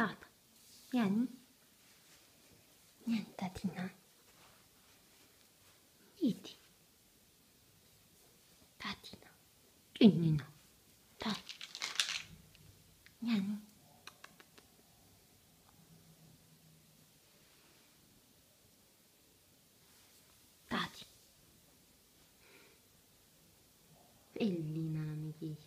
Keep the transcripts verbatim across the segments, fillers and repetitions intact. Stop. Niente. Niente, tatina. Vedi. Tatina. Gino. Dai. Niente. Tati. Bellina la meghiglia.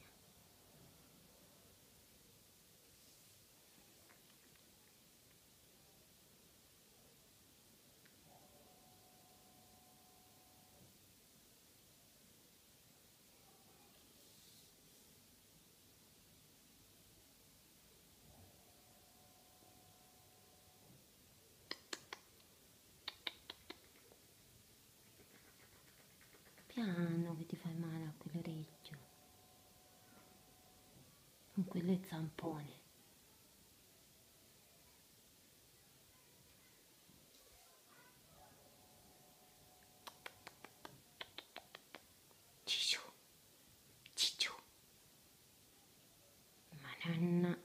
Piano che ti fai male a quell'orecchio, con quelle zampone. Cicciu, cicciu, madonna.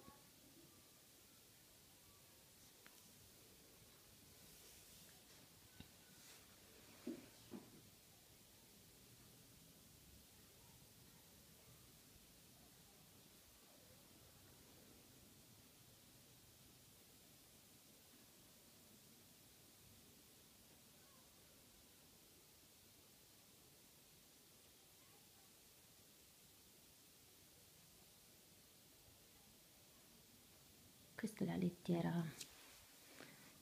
Questa è la lettiera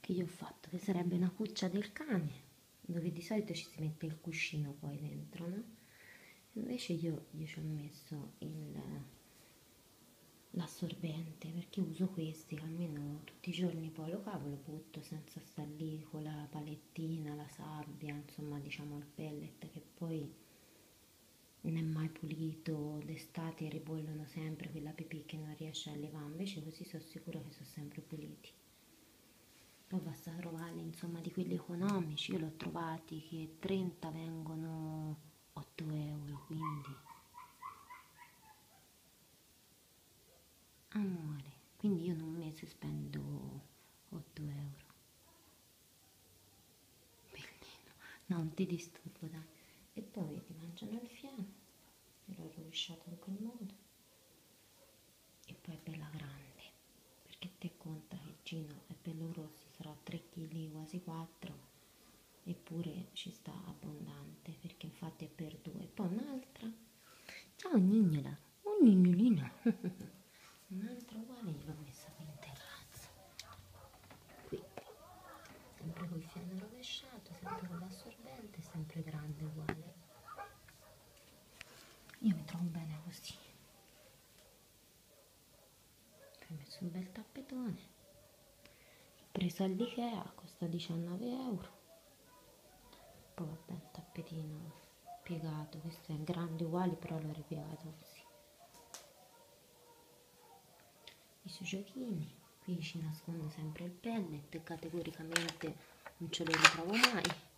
che gli ho fatto, che sarebbe una cuccia del cane, dove di solito ci si mette il cuscino poi dentro, no? Invece io, io ci ho messo l'assorbente, perché uso questi, almeno tutti i giorni poi lo cavo, lo butto senza star lì con la palettina, la sabbia, insomma diciamo il pellet, che poi non è mai pulito, d'estate ribollono sempre quella pipì che non riesce a levare, invece così sono sicura che sono sempre puliti. Poi basta trovarli, insomma, di quelli economici. Io l'ho trovati che trenta vengono otto euro, quindi amore, quindi io in un mese spendo otto euro. Bellino, no, non ti disturbo, dai. E poi vedi, mangiano il fieno, l'ho rovesciato in quel modo, e poi è bella grande, perché te conta che Gino è bello grosso, sarà tre chili, quasi quattro, eppure ci sta abbondante, perché infatti è per due. E poi un'altra, ciao nignola, un nignolino, un'altra uguale l'ho messa qui in terrazza, qui, sempre col fieno rovesciato, sempre con l'assorbente, sempre grande uguale. Io mi trovo bene così. Ho messo un bel tappetone. L'ho preso all'IKEA, costa diciannove euro. Poi vabbè, un tappetino piegato. Questo è grande uguale, però l'ho ripiegato così. I suoi giochini. Qui ci nasconde sempre il pellet, categoricamente non ce lo ritrovo mai.